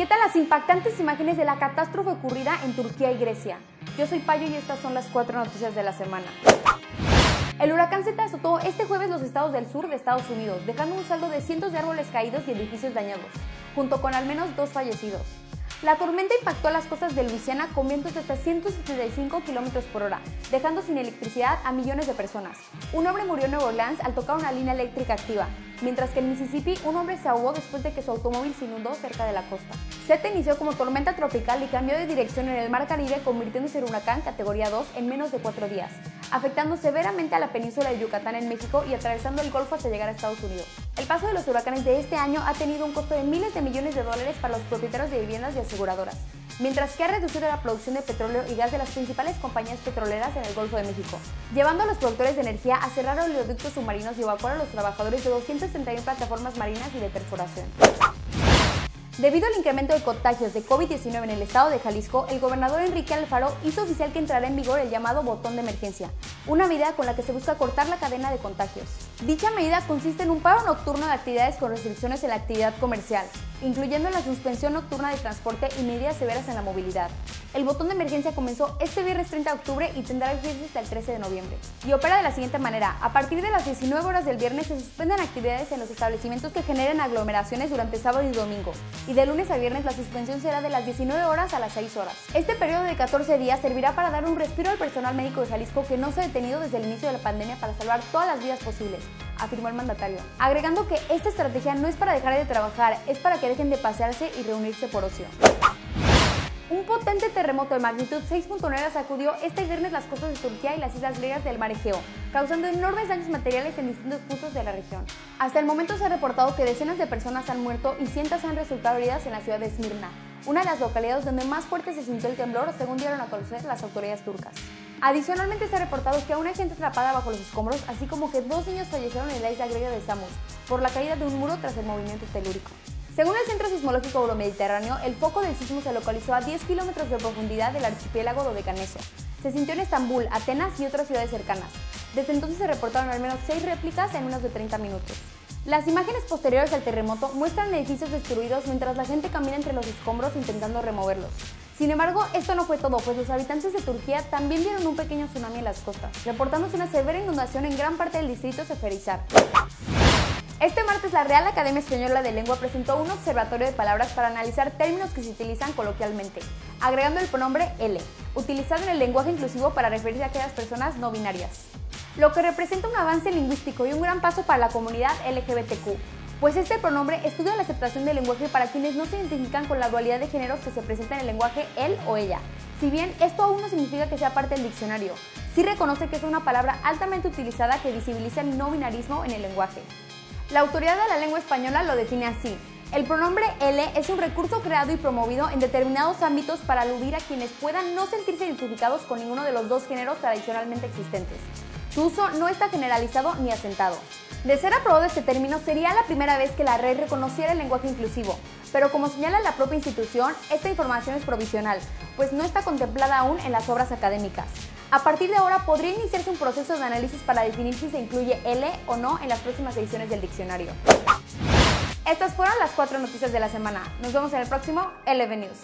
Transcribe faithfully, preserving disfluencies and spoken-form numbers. ¿Qué tal las impactantes imágenes de la catástrofe ocurrida en Turquía y Grecia? Yo soy Payo y estas son las cuatro noticias de la semana. El huracán Zeta azotó este jueves los estados del sur de Estados Unidos, dejando un saldo de cientos de árboles caídos y edificios dañados, junto con al menos dos fallecidos. La tormenta impactó las costas de Luisiana con vientos de hasta ciento setenta y cinco kilómetros por hora, dejando sin electricidad a millones de personas. Un hombre murió en Nueva Orleans al tocar una línea eléctrica activa, mientras que en Mississippi un hombre se ahogó después de que su automóvil se inundó cerca de la costa. Zeta inició como tormenta tropical y cambió de dirección en el Mar Caribe, convirtiéndose en huracán categoría dos en menos de cuatro días, afectando severamente a la península de Yucatán en México y atravesando el Golfo hasta llegar a Estados Unidos. El paso de los huracanes de este año ha tenido un costo de miles de millones de dólares para los propietarios de viviendas y aseguradoras, mientras que ha reducido la producción de petróleo y gas de las principales compañías petroleras en el Golfo de México, llevando a los productores de energía a cerrar oleoductos submarinos y evacuar a los trabajadores de doscientas treinta y una plataformas marinas y de perforación. Debido al incremento de contagios de COVID diecinueve en el estado de Jalisco, el gobernador Enrique Alfaro hizo oficial que entrará en vigor el llamado botón de emergencia, una medida con la que se busca cortar la cadena de contagios. Dicha medida consiste en un paro nocturno de actividades con restricciones en la actividad comercial, incluyendo la suspensión nocturna de transporte y medidas severas en la movilidad. El botón de emergencia comenzó este viernes treinta de octubre y tendrá vigencia hasta el trece de noviembre. Y opera de la siguiente manera: a partir de las diecinueve horas del viernes se suspenden actividades en los establecimientos que generen aglomeraciones durante sábado y domingo, y de lunes a viernes la suspensión será de las diecinueve horas a las seis horas. Este periodo de catorce días servirá para dar un respiro al personal médico de Jalisco, que no se ha detenido desde el inicio de la pandemia para salvar todas las vidas posibles, afirmó el mandatario, agregando que esta estrategia no es para dejar de trabajar, es para que dejen de pasearse y reunirse por ocio. Un potente terremoto de magnitud seis punto nueve sacudió este viernes las costas de Turquía y las islas griegas del mar Egeo, causando enormes daños materiales en distintos puntos de la región. Hasta el momento se ha reportado que decenas de personas han muerto y cientos han resultado heridas en la ciudad de Esmirna, una de las localidades donde más fuerte se sintió el temblor, según dieron a conocer las autoridades turcas. Adicionalmente se ha reportado que a una gente atrapada bajo los escombros, así como que dos niños fallecieron en la isla griega de Samos por la caída de un muro tras el movimiento telúrico. Según el Centro Sismológico Euromediterráneo, el foco del sismo se localizó a diez kilómetros de profundidad del archipiélago Dodecaneso. Se sintió en Estambul, Atenas y otras ciudades cercanas. Desde entonces se reportaron al menos seis réplicas en menos de treinta minutos. Las imágenes posteriores al terremoto muestran edificios destruidos mientras la gente camina entre los escombros intentando removerlos. Sin embargo, esto no fue todo, pues los habitantes de Turquía también vieron un pequeño tsunami en las costas, reportándose una severa inundación en gran parte del distrito Seferizar. Este martes la Real Academia Española de Lengua presentó un observatorio de palabras para analizar términos que se utilizan coloquialmente, agregando el pronombre ele, utilizado en el lenguaje inclusivo para referirse a aquellas personas no binarias, lo que representa un avance lingüístico y un gran paso para la comunidad ele ge be te cu, pues este pronombre estudia la aceptación del lenguaje para quienes no se identifican con la dualidad de géneros que se presenta en el lenguaje él o ella. Si bien esto aún no significa que sea parte del diccionario, sí reconoce que es una palabra altamente utilizada que visibiliza el no binarismo en el lenguaje. La Autoridad de la Lengua Española lo define así: el pronombre ele es un recurso creado y promovido en determinados ámbitos para aludir a quienes puedan no sentirse identificados con ninguno de los dos géneros tradicionalmente existentes. Su uso no está generalizado ni asentado. De ser aprobado este término, sería la primera vez que la red reconociera el lenguaje inclusivo, pero como señala la propia institución, esta información es provisional, pues no está contemplada aún en las obras académicas. A partir de ahora podría iniciarse un proceso de análisis para definir si se incluye ele o no en las próximas ediciones del diccionario. Estas fueron las cuatro noticias de la semana. Nos vemos en el próximo ele ve News.